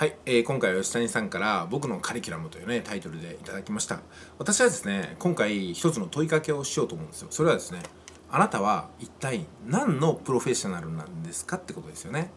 はい、今回は吉谷さんから「僕のカリキュラム」というねタイトルでいただきました。私はですね、今回一つの問いかけをしようと思うんですよ。それはですね、あなたは一体何のプロフェッショナルなんですかってことですよね。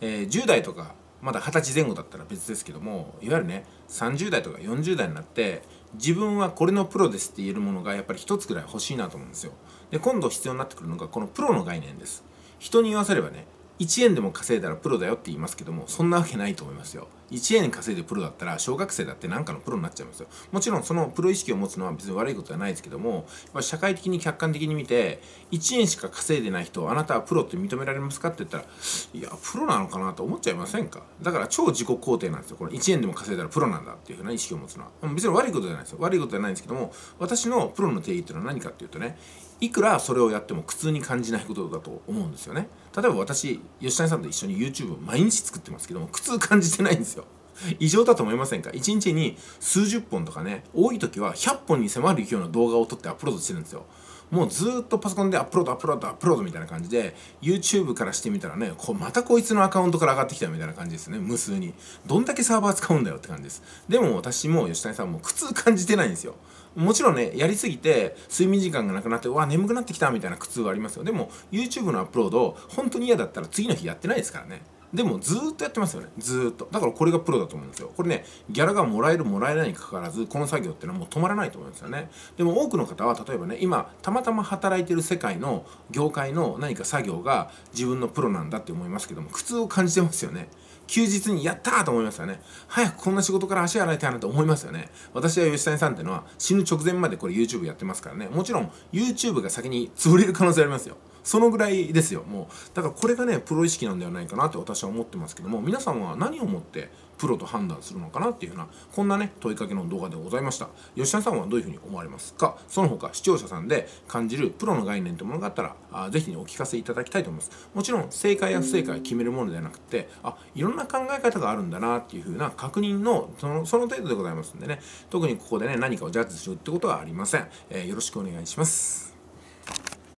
10代とかまだ20歳前後だったら別ですけども、いわゆるね30代とか40代になって自分はこれのプロですって言えるものがやっぱり一つぐらい欲しいなと思うんですよ。で、今度必要になってくるのがこのプロの概念です。人に言わせればね、1円でも稼いだらプロだよって言いますけども、そんなわけないと思いますよ。1円稼いでプロだったら小学生だって何かのプロになっちゃいますよ。もちろんそのプロ意識を持つのは別に悪いことじゃないですけども、社会的に客観的に見て1円しか稼いでない人をあなたはプロって認められますかって言ったら、いやプロなのかなと思っちゃいませんか。だから超自己肯定なんですよ、これ。1円でも稼いだらプロなんだっていうふうな意識を持つのは別に悪いことじゃないですよ。悪いことじゃないんですけども、私のプロの定義っていうのは何かっていうとね、いくらそれをやっても苦痛に感じないことだと思うんですよね。例えば私、吉谷さんと一緒に YouTube を毎日作ってますけども、苦痛感じてないんですよ。異常だと思いませんか。1日に数十本とかね、多い時は100本に迫る勢いの動画を撮ってアップロードしてるんですよ。もうずっとパソコンでアップロードみたいな感じで、 YouTube からしてみたらね、またこいつのアカウントから上がってきたみたいな感じですね。無数にどんだけサーバー使うんだよって感じです。でも私も吉谷さんも苦痛感じてないんですよ。もちろんね、やりすぎて睡眠時間がなくなって、うわ眠くなってきたみたいな苦痛はありますよ。でも YouTube のアップロード本当に嫌だったら次の日やってないですからね。でもずーっとやってますよね。ずーっと。だからこれがプロだと思うんですよ。これね、ギャラがもらえるもらえないにかかわらず、この作業ってのはもう止まらないと思うんですよね。でも多くの方は例えばね、今たまたま働いてる世界の業界の何か作業が自分のプロなんだって思いますけども、苦痛を感じてますよね。休日にやったーと思いますよね。早くこんな仕事から足洗いたいなと思いますよね。私は吉谷さんってのは死ぬ直前までこれ YouTube やってますからね。もちろん YouTube が先に潰れる可能性ありますよ。そのぐらいですよ、もう。だからこれがね、プロ意識なんではないかなって私は思ってますけども、皆さんは何をもってプロと判断するのかなっていうような、こんなね、問いかけの動画でございました。吉谷さんはどういうふうに思われますか？その他、視聴者さんで感じるプロの概念というものがあったら、ぜひね、お聞かせいただきたいと思います。もちろん、正解や不正解決めるものではなくて、いろんな考え方があるんだなっていうふうな確認のその程度でございますんでね、特にここでね、何かをジャッジするってことはありません。よろしくお願いします。